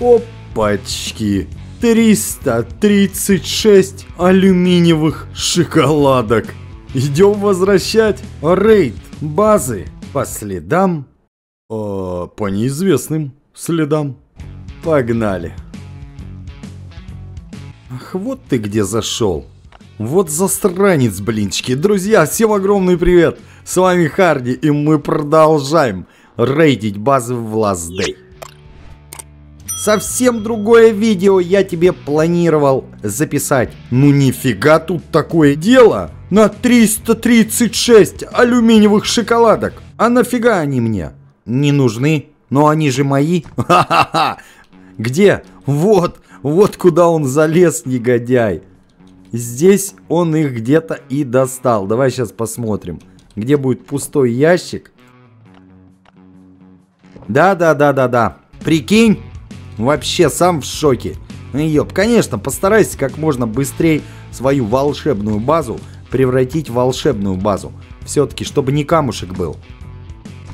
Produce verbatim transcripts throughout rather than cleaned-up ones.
Опачки! триста тридцать шесть алюминиевых шоколадок. Идем возвращать рейд базы по следам. Э, по неизвестным следам. Погнали. Ах, вот ты где зашел. Вот засранец, блинчики. Друзья, всем огромный привет. С вами Харди, и мы продолжаем рейдить базы в Last Day. Совсем другое видео я тебе планировал записать. Ну нифига тут такое дело. На триста тридцать шесть алюминиевых шоколадок. А нафига они мне? Не нужны. Но они же мои. Ха-ха-ха. Где? Вот. Вот куда он залез, негодяй. Здесь он их где-то и достал. Давай сейчас посмотрим, где будет пустой ящик. Да-да-да-да-да. Прикинь. Вообще сам в шоке. Ёп, конечно, постарайся как можно быстрее свою волшебную базу превратить в волшебную базу. Все-таки, чтобы не камушек был.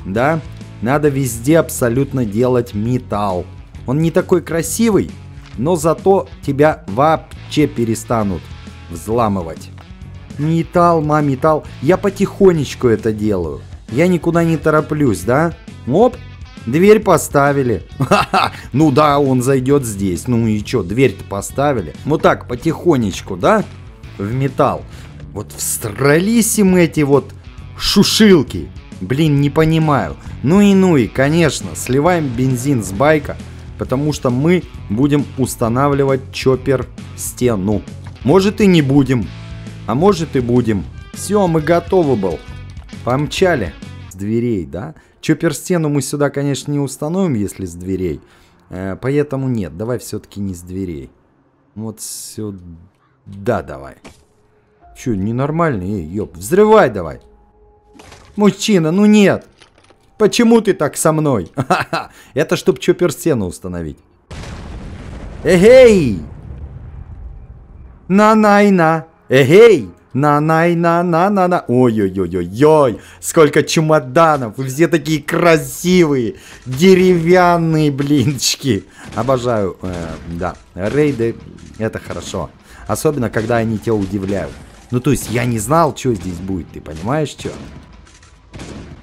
Да, надо везде абсолютно делать металл. Он не такой красивый, но зато тебя вообще перестанут взламывать. Металл, ма, металл. Я потихонечку это делаю. Я никуда не тороплюсь, да? Оп. Дверь поставили. Ха-ха. Ну да, он зайдет здесь. Ну и чё, дверь-то поставили. Вот так, потихонечку, да? В металл. Вот встрались им эти вот шушилки. Блин, не понимаю. Ну и ну и, конечно, сливаем бензин с байка, потому что мы будем устанавливать чоппер стену. Может и не будем. А может и будем. Все, мы готовы был. Помчали. С дверей, да? Чопперстену мы сюда, конечно, не установим, если с дверей. Э, поэтому нет, давай все-таки не с дверей. Вот сюда давай. Че, ненормально? Эй, ёп, взрывай давай. Мужчина, ну нет. Почему ты так со мной? Ха-ха. Это чтобы чопперстену установить. Эгей! На-най-на! Эгей! На-на-на-на-на-на. Ой-ой-ой-ой-ой. Сколько чемоданов. Вы все такие красивые. Деревянные блинчики. Обожаю. Э, да. Рейды. Это хорошо. Особенно, когда они тебя удивляют. Ну, то есть, я не знал, что здесь будет. Ты понимаешь, что?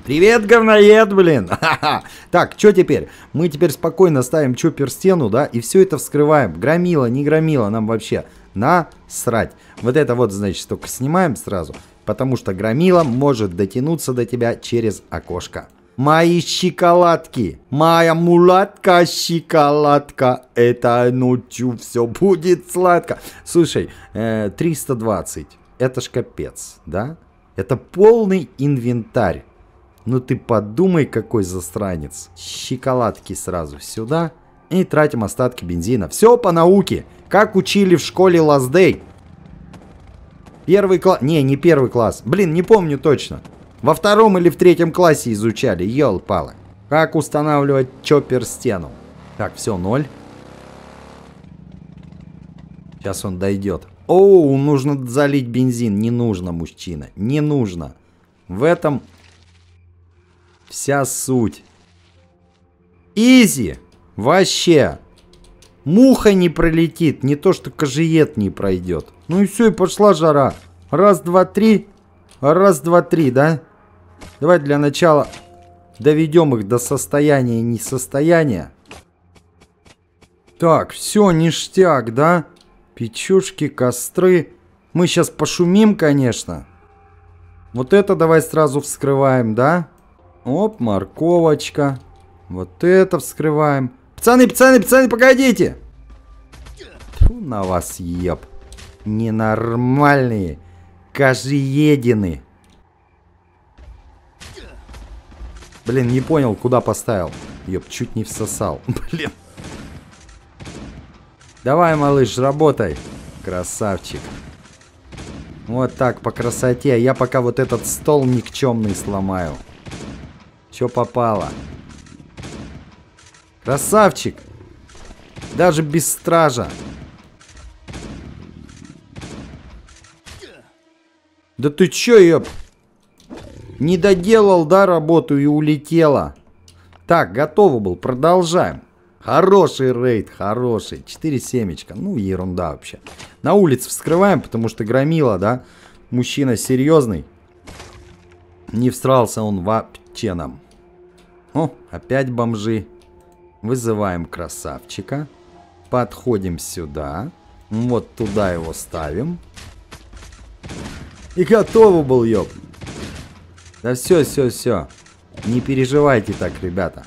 Привет, говноед, блин. Ха-ха. Так, что теперь? Мы теперь спокойно ставим чопперстену, да? И все это вскрываем. Громила, не громила. Нам вообще... насрать. Вот это вот, значит, только снимаем сразу, потому что громила может дотянуться до тебя через окошко. Мои шоколадки, моя мулатка, шоколадка, это ночью все будет сладко. Слушай, э, триста двадцать, это ж капец, да? Это полный инвентарь. Ну ты подумай, какой застранец. Шоколадки сразу сюда. И тратим остатки бензина. Все по науке. Как учили в школе Last Day. Первый класс. Не, не первый класс. Блин, не помню точно. Во втором или в третьем классе изучали. Ёлпалы. Как устанавливать чопперстену. Так, все, ноль. Сейчас он дойдет. Оу, нужно залить бензин. Не нужно, мужчина. Не нужно. В этом вся суть. Изи. Вообще. Муха не пролетит. Не то, что кожиет не пройдет. Ну и все, и пошла жара. Раз, два, три. Раз, два, три, да? Давай для начала доведем их до состояния несостояния. Так, все, ништяк, да? Печушки, костры. Мы сейчас пошумим, конечно. Вот это давай сразу вскрываем, да? Оп, морковочка. Вот это вскрываем. Пацаны, пацаны, пацаны, погодите! Фу на вас, еб. Ненормальные кожиедины. Блин, не понял, куда поставил. Еб, чуть не всосал. Блин. Давай, малыш, работай. Красавчик. Вот так, по красоте. Я пока вот этот стол никчемный сломаю. Чё попало? Красавчик! Даже без стража. Да ты чё, ёп? Не доделал, да, работу и улетела. Так, готово был. Продолжаем. Хороший рейд, хороший. четыре семечка. Ну, ерунда вообще. На улице вскрываем, потому что громила, да? Мужчина серьезный. Не всрался он вообще нам. О, опять бомжи. Вызываем красавчика. Подходим сюда. Вот туда его ставим. И готово был, ёб. Да все, все, все. Не переживайте так, ребята.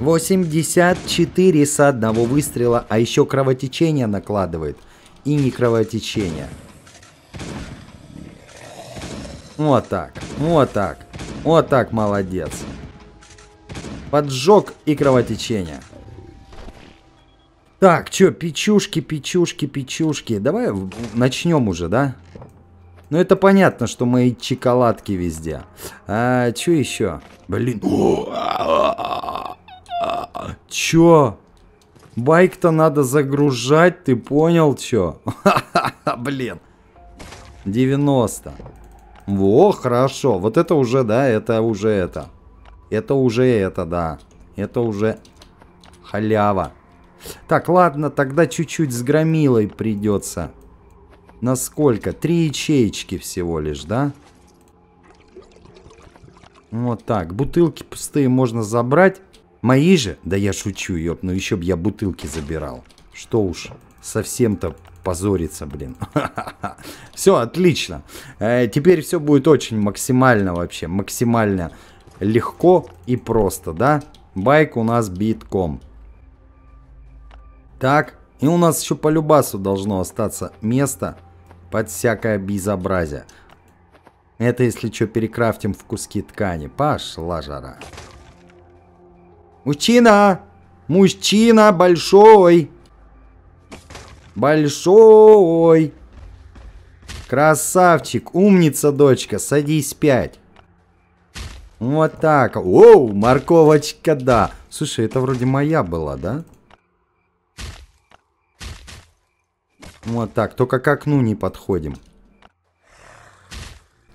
восемьдесят четыре с одного выстрела, а еще кровотечение накладывает. И не кровотечение. Вот так, вот так, вот так, молодец. Поджог и кровотечение. Так, чё, печушки, печушки, печушки. Давай начнем уже, да? Ну это понятно, что мои шоколадки везде. А чё еще? Блин. Чё? Байк-то надо загружать, ты понял, чё? Блин. девяносто. Во, хорошо. Вот это уже, да, это уже это. Это уже это, да. Это уже халява. Так, ладно, тогда чуть-чуть с громилой придется. Насколько? Три ячеечки всего лишь, да? Вот так. Бутылки пустые можно забрать. Мои же? Да я шучу, ёб. Ну еще бы я бутылки забирал. Что уж, совсем-то позориться, блин. Все, отлично. Теперь все будет очень максимально вообще. Максимально легко и просто, да? Байк у нас битком. Так. И у нас еще по любасу должно остаться место под всякое безобразие. Это, если что, перекрафтим в куски ткани. Пошла жара. Мужчина! Мужчина большой! Большой! Красавчик! Умница, дочка! Садись пять! Вот так! Оу, морковочка, да! Слушай, это вроде моя была, да? Вот так, только к окну не подходим.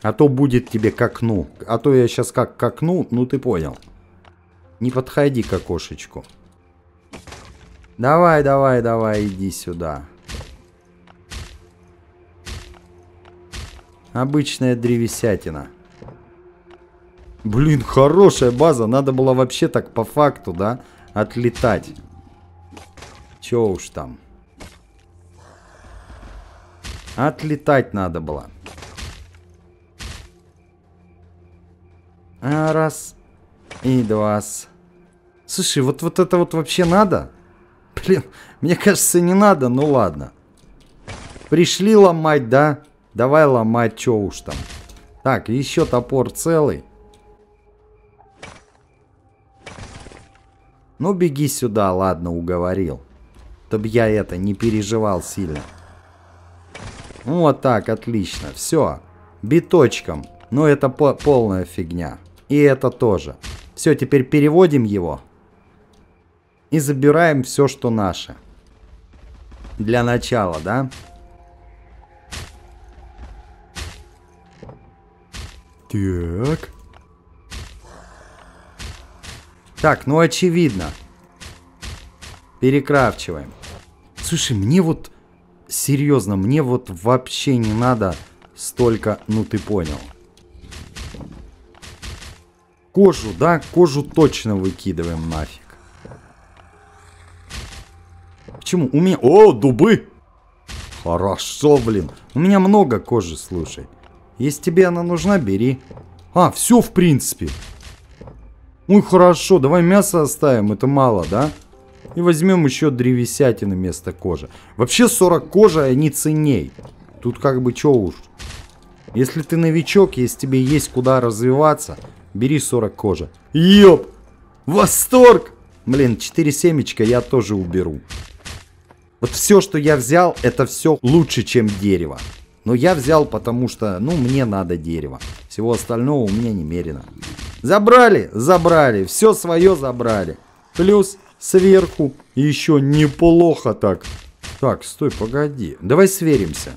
А то будет тебе к окну. А то я сейчас как к окну, ну ты понял. Не подходи к окошечку. Давай, давай, давай, иди сюда. Обычная древесятина. Блин, хорошая база. Надо было вообще так по факту, да, отлетать. Чё уж там. Отлетать надо было. А, раз. И два. Слушай, вот, вот это вот вообще надо? Блин, мне кажется, не надо, ну ладно. Пришли ломать, да? Давай ломать, чё уж там. Так, еще топор целый. Ну беги сюда, ладно, уговорил. Чтоб я это не переживал сильно. Вот так, отлично. Все. Биточком. Ну это по полная фигня. И это тоже. Все, теперь переводим его. И забираем все, что наше. Для начала, да? Так. Так, ну очевидно. Перекрафчиваем. Слушай, мне вот... Серьезно, мне вот вообще не надо столько, ну ты понял. Кожу, да? Кожу точно выкидываем нафиг. Почему? У меня... О, дубы! Хорошо, блин. У меня много кожи, слушай. Если тебе она нужна, бери. А, все в принципе. Ой, хорошо, давай мясо оставим, это мало, да? И возьмем еще древесятины вместо кожи. Вообще сорок кожи, они ценней. Тут как бы че уж. Если ты новичок, если тебе есть куда развиваться, бери сорок кожи. Ёп! Восторг! Блин, четыре семечка я тоже уберу. Вот все, что я взял, это все лучше, чем дерево. Но я взял, потому что, ну, мне надо дерево. Всего остального у меня немерено. Забрали, забрали. Все свое забрали. Плюс... Сверху еще неплохо так. Так, стой, погоди. Давай сверимся.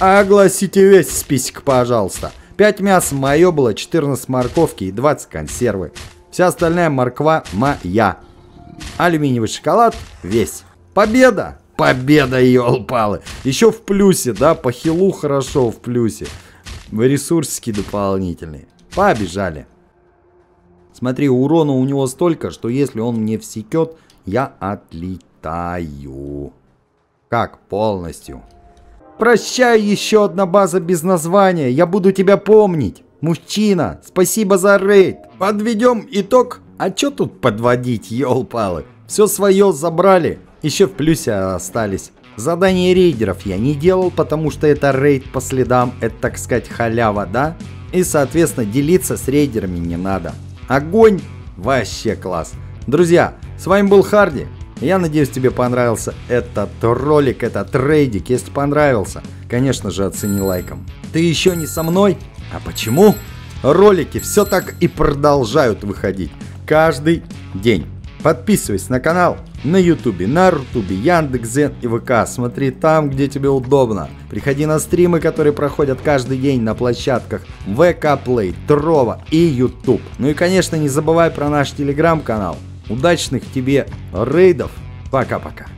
Огласите весь список, пожалуйста. пять мяса мое было, четырнадцать морковки и двадцать консервы. Вся остальная морква моя. алюминиевый шоколад весь. Победа! Победа, ёлпалы! Еще в плюсе, да, по хилу хорошо в плюсе. Ресурсики дополнительные. Побежали. Смотри, урона у него столько, что если он мне всекет, я отлетаю. Как полностью. Прощай, еще одна база без названия. Я буду тебя помнить. Мужчина, спасибо за рейд. Подведем итог. А чё тут подводить, ёлпалы? Все свое забрали. Еще в плюсе остались. Задание рейдеров я не делал, потому что это рейд по следам. Это, так сказать, халява, да? И, соответственно, делиться с рейдерами не надо. Огонь! Вообще класс. Друзья, с вами был Харди. Я надеюсь, тебе понравился этот ролик, этот рейдик. Если понравился, конечно же, оцени лайком. Ты еще не со мной? А почему? Ролики все так и продолжают выходить. Каждый день. Подписывайся на канал. На ютубе, на рутубе, Яндекс, Зен и вэ ка. Смотри там, где тебе удобно. Приходи на стримы, которые проходят каждый день на площадках вэ ка Play, Трово и ютуб. Ну и, конечно, не забывай про наш телеграм-канал. Удачных тебе рейдов. Пока-пока.